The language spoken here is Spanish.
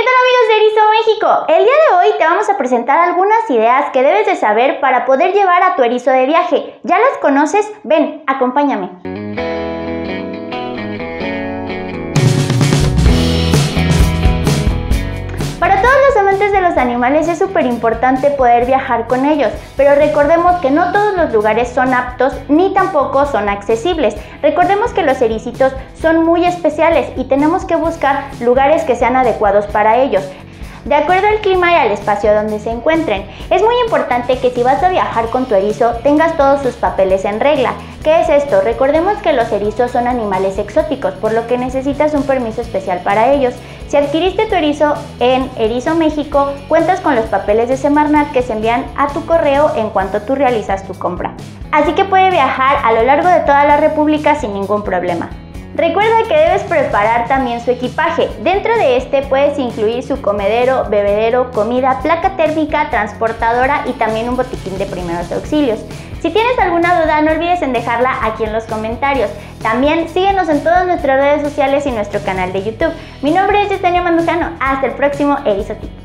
¿Qué tal amigos de Erizo México? El día de hoy te vamos a presentar algunas ideas que debes de saber para poder llevar a tu erizo de viaje. ¿Ya las conoces? Ven, acompáñame. Para todos los amantes de los animales es súper importante poder viajar con ellos, pero recordemos que no todos los lugares son aptos ni tampoco son accesibles. Recordemos que los ericitos son muy especiales y tenemos que buscar lugares que sean adecuados para ellos, de acuerdo al clima y al espacio donde se encuentren. Es muy importante que si vas a viajar con tu erizo tengas todos sus papeles en regla. ¿Qué es esto? Recordemos que los erizos son animales exóticos, por lo que necesitas un permiso especial para ellos. Si adquiriste tu erizo en Erizo México, cuentas con los papeles de Semarnat que se envían a tu correo en cuanto tú realizas tu compra. Así que puede viajar a lo largo de toda la República sin ningún problema. Recuerda que debes preparar también su equipaje. Dentro de este puedes incluir su comedero, bebedero, comida, placa térmica, transportadora y también un botiquín de primeros auxilios. Si tienes alguna duda, no olvides en dejarla aquí en los comentarios. También síguenos en todas nuestras redes sociales y nuestro canal de YouTube. Mi nombre es Justenia Mandujano. Hasta el próximo Erizo Tip.